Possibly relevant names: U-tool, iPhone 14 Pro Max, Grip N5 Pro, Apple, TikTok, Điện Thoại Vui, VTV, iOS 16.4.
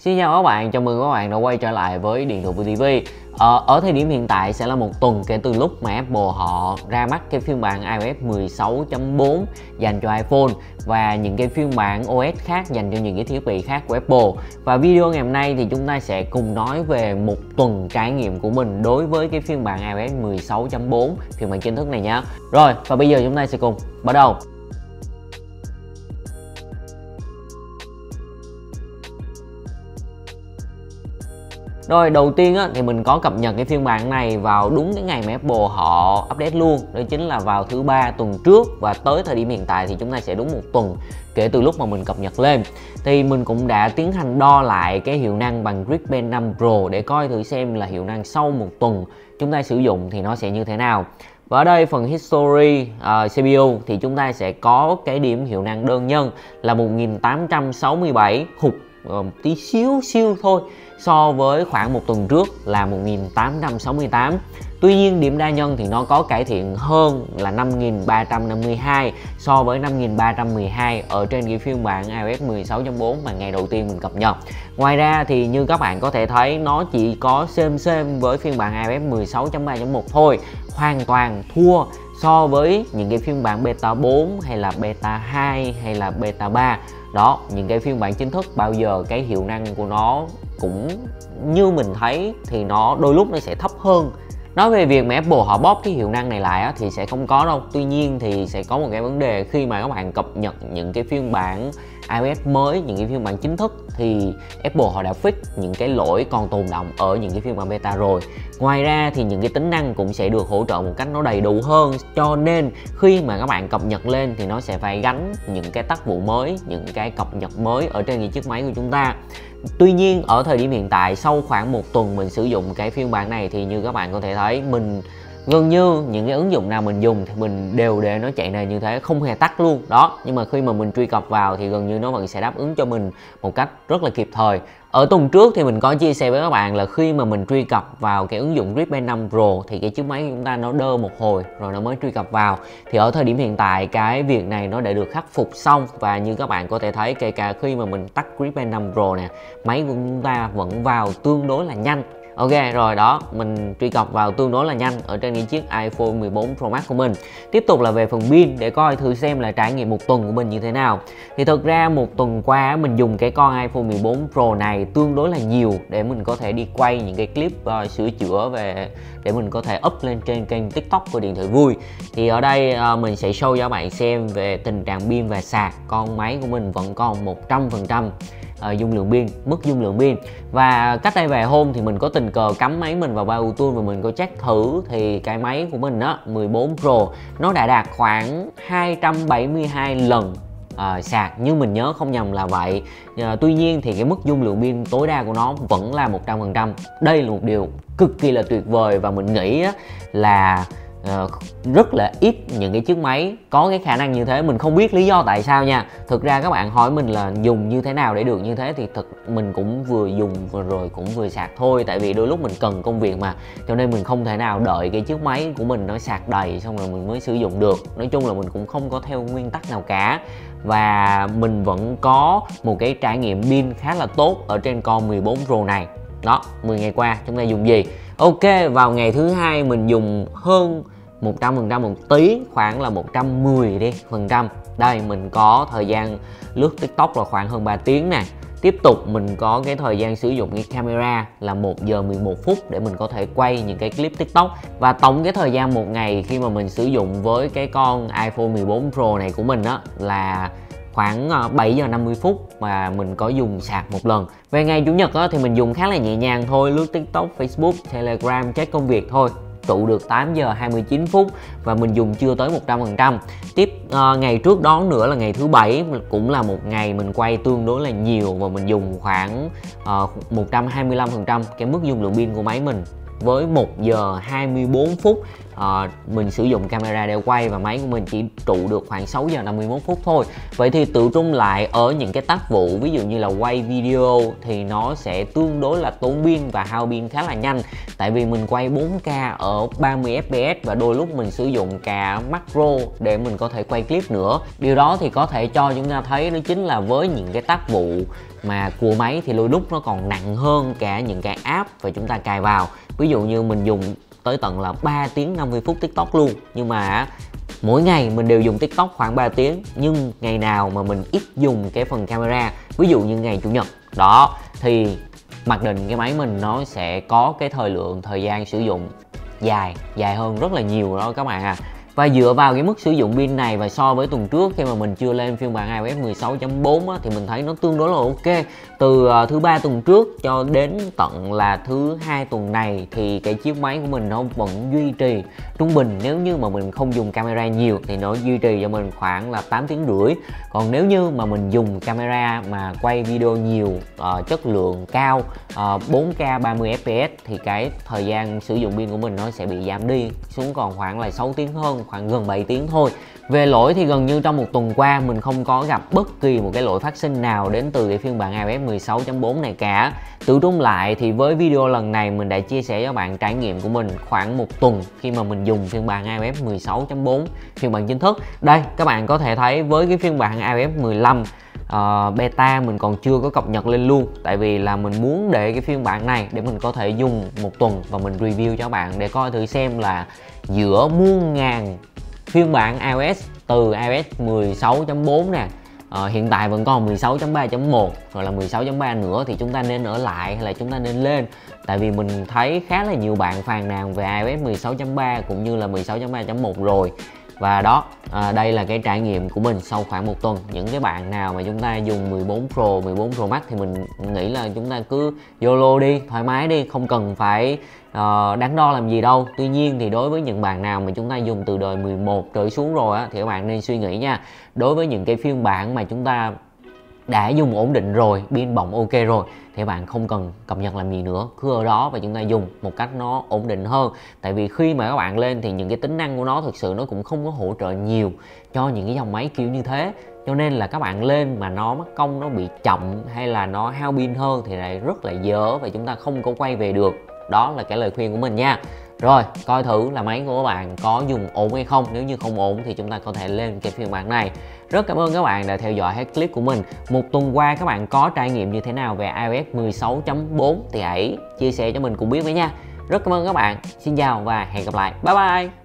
Xin chào các bạn, chào mừng các bạn đã quay trở lại với Điện Thoại Vui VTV. Ở thời điểm hiện tại sẽ là một tuần kể từ lúc mà Apple họ ra mắt cái phiên bản iOS 16.4 dành cho iPhone và những cái phiên bản OS khác dành cho những cái thiết bị khác của Apple. Và video ngày hôm nay thì chúng ta sẽ cùng nói về một tuần trải nghiệm của mình đối với cái phiên bản iOS 16.4 phiên bản chính thức này nhé. Rồi, và bây giờ chúng ta sẽ cùng bắt đầu. Rồi, đầu tiên á, thì mình có cập nhật cái phiên bản này vào đúng cái ngày mà Apple họ update luôn. Đó chính là vào thứ ba tuần trước, và tới thời điểm hiện tại thì chúng ta sẽ đúng một tuần kể từ lúc mà mình cập nhật lên. Thì mình cũng đã tiến hành đo lại cái hiệu năng bằng Grip N5 Pro để coi thử xem là hiệu năng sau một tuần chúng ta sử dụng thì nó sẽ như thế nào. Và ở đây phần History CPU thì chúng ta sẽ có cái điểm hiệu năng đơn nhân là 1867, hụt tí xíu thôi so với khoảng một tuần trước là 1868. Tuy nhiên điểm đa nhân thì nó có cải thiện hơn là 5352 so với 5312 ở trên cái phiên bản iOS 16.4 mà ngày đầu tiên mình cập nhật. Ngoài ra thì như các bạn có thể thấy nó chỉ có xem với phiên bản iOS 16.3.1 thôi, hoàn toàn thua so với những cái phiên bản beta 4 hay là beta 2 hay là beta 3. Đó, những cái phiên bản chính thức bao giờ cái hiệu năng của nó cũng như mình thấy thì nó đôi lúc nó sẽ thấp hơn. Nói về việc mà Apple họ bóp cái hiệu năng này lại á, thì sẽ không có đâu. Tuy nhiên thì sẽ có một cái vấn đề khi mà các bạn cập nhật những cái phiên bản iOS mới, những cái phiên bản chính thức thì Apple họ đã fix những cái lỗi còn tồn đọng ở những cái phiên bản beta rồi. Ngoài ra thì những cái tính năng cũng sẽ được hỗ trợ một cách nó đầy đủ hơn, cho nên khi mà các bạn cập nhật lên thì nó sẽ phải gánh những cái tác vụ mới, những cái cập nhật mới ở trên cái chiếc máy của chúng ta. Tuy nhiên ở thời điểm hiện tại sau khoảng một tuần mình sử dụng cái phiên bản này thì như các bạn có thể thấy mình gần như những cái ứng dụng nào mình dùng thì mình đều để nó chạy nền như thế, không hề tắt luôn đó. Nhưng mà khi mà mình truy cập vào thì gần như nó vẫn sẽ đáp ứng cho mình một cách rất là kịp thời. Ở tuần trước thì mình có chia sẻ với các bạn là khi mà mình truy cập vào cái ứng dụng Grip N5 Pro thì cái chiếc máy của chúng ta nó đơ một hồi rồi nó mới truy cập vào. Thì ở thời điểm hiện tại cái việc này nó đã được khắc phục xong, và như các bạn có thể thấy kể cả khi mà mình tắt Grip N5 Pro nè, máy của chúng ta vẫn vào tương đối là nhanh. Ok rồi đó, mình truy cập vào tương đối là nhanh ở trên những chiếc iPhone 14 Pro Max của mình. Tiếp tục là về phần pin để coi thử xem là trải nghiệm một tuần của mình như thế nào. Thì thật ra một tuần qua mình dùng cái con iPhone 14 Pro này tương đối là nhiều để mình có thể đi quay những cái clip sửa chữa về để mình có thể up lên trên kênh TikTok của Điện Thoại Vui. Thì ở đây mình sẽ show cho các bạn xem về tình trạng pin và sạc. Con máy của mình vẫn còn 100% dung lượng pin, mức dung lượng pin. Và cách đây vài hôm thì mình có tình cờ cắm máy mình vào ba U-tool và mình có check thử thì cái máy của mình á, 14 Pro nó đã đạt khoảng 272 lần sạc, như mình nhớ không nhầm là vậy. Tuy nhiên thì cái mức dung lượng pin tối đa của nó vẫn là 100%. Đây là một điều cực kỳ là tuyệt vời, và mình nghĩ á, là rất là ít những cái chiếc máy có cái khả năng như thế. Mình không biết lý do tại sao nha. Thực ra các bạn hỏi mình là dùng như thế nào để được như thế thì mình cũng vừa dùng rồi cũng vừa sạc thôi. Tại vì đôi lúc mình cần công việc mà, cho nên mình không thể nào đợi cái chiếc máy của mình nó sạc đầy xong rồi mình mới sử dụng được. Nói chung là mình cũng không có theo nguyên tắc nào cả, và mình vẫn có một cái trải nghiệm pin khá là tốt ở trên con 14 Pro này. Đó, 10 ngày qua chúng ta dùng gì? Ok, vào ngày thứ hai mình dùng hơn 100% một tí, khoảng là 110 đi phần trăm. Đây mình có thời gian lướt TikTok là khoảng hơn 3 tiếng nè. Tiếp tục mình có cái thời gian sử dụng cái camera là 1 giờ 11 phút để mình có thể quay những cái clip TikTok. Và tổng cái thời gian một ngày khi mà mình sử dụng với cái con iPhone 14 Pro này của mình đó là khoảng 7 giờ 50 phút mà mình có dùng sạc một lần. Về ngày Chủ nhật á, thì mình dùng khá là nhẹ nhàng thôi, lướt TikTok, Facebook, Telegram, check công việc thôi, trụ được 8 giờ 29 phút và mình dùng chưa tới 100%. Tiếp ngày trước đó nữa là ngày thứ bảy, cũng là một ngày mình quay tương đối là nhiều và mình dùng khoảng 125% cái mức dung lượng pin của máy mình. Với 1 giờ 24 phút mình sử dụng camera để quay và máy của mình chỉ trụ được khoảng 6 giờ 51 phút thôi. Vậy thì tự trung lại ở những cái tác vụ ví dụ như là quay video thì nó sẽ tương đối là tốn pin và hao pin khá là nhanh. Tại vì mình quay 4K ở 30 fps, và đôi lúc mình sử dụng cả macro để mình có thể quay clip nữa. Điều đó thì có thể cho chúng ta thấy đó chính là với những cái tác vụ mà của máy thì đôi lúc nó còn nặng hơn cả những cái app và chúng ta cài vào. Ví dụ như mình dùng tới tận là 3 tiếng 50 phút TikTok luôn, nhưng mà mỗi ngày mình đều dùng TikTok khoảng 3 tiếng, nhưng ngày nào mà mình ít dùng cái phần camera, ví dụ như ngày Chủ nhật đó, thì mặc định cái máy mình nó sẽ có cái thời gian sử dụng dài hơn rất là nhiều đó các bạn à. Và dựa vào cái mức sử dụng pin này và so với tuần trước khi mà mình chưa lên phiên bản iOS 16.4 thì mình thấy nó tương đối là ok. Từ thứ ba tuần trước cho đến tận là thứ hai tuần này thì cái chiếc máy của mình nó vẫn duy trì trung bình, nếu như mà mình không dùng camera nhiều thì nó duy trì cho mình khoảng là 8 tiếng rưỡi. Còn nếu như mà mình dùng camera mà quay video nhiều, chất lượng cao, 4K 30fps thì cái thời gian sử dụng pin của mình nó sẽ bị giảm đi xuống còn khoảng là 6 tiếng hơn, khoảng gần 7 tiếng thôi. Về lỗi thì gần như trong một tuần qua mình không có gặp bất kỳ một cái lỗi phát sinh nào đến từ cái phiên bản iOS 16.4 này cả. Tự trung lại thì với video lần này mình đã chia sẻ cho bạn trải nghiệm của mình khoảng một tuần khi mà mình dùng phiên bản iOS 16.4, phiên bản chính thức. Đây các bạn có thể thấy với cái phiên bản iOS 15 beta mình còn chưa có cập nhật lên luôn, tại vì là mình muốn để cái phiên bản này để mình có thể dùng một tuần và mình review cho bạn để coi thử xem là giữa muôn ngàn phiên bản iOS từ iOS 16.4 nè, hiện tại vẫn còn 16.3.1 hoặc là 16.3 nữa thì chúng ta nên ở lại hay là chúng ta nên lên. Tại vì mình thấy khá là nhiều bạn phàn nàn về iOS 16.3 cũng như là 16.3.1 rồi. Và đó, đây là cái trải nghiệm của mình sau khoảng một tuần. Những cái bạn nào mà chúng ta dùng 14 Pro, 14 Pro Max thì mình nghĩ là chúng ta cứ YOLO đi, thoải mái đi, không cần phải đắn đo làm gì đâu. Tuy nhiên thì đối với những bạn nào mà chúng ta dùng từ đời 11 trở xuống rồi á, thì các bạn nên suy nghĩ nha. Đối với những cái phiên bản mà chúng ta đã dùng ổn định rồi, pin bỏng ok rồi thì bạn không cần cập nhật làm gì nữa, cứ ở đó và chúng ta dùng một cách nó ổn định hơn. Tại vì khi mà các bạn lên thì những cái tính năng của nó thực sự nó cũng không có hỗ trợ nhiều cho những cái dòng máy kiểu như thế, cho nên là các bạn lên mà nó mất công, nó bị chậm hay là nó hao pin hơn thì lại rất là dở và chúng ta không có quay về được. Đó là cái lời khuyên của mình nha. Rồi, coi thử là máy của các bạn có dùng ổn hay không. Nếu như không ổn thì chúng ta có thể lên cái phiên bản này. Rất cảm ơn các bạn đã theo dõi hết clip của mình. Một tuần qua các bạn có trải nghiệm như thế nào về iOS 16.4 thì hãy chia sẻ cho mình cũng biết với nha. Rất cảm ơn các bạn. Xin chào và hẹn gặp lại. Bye bye.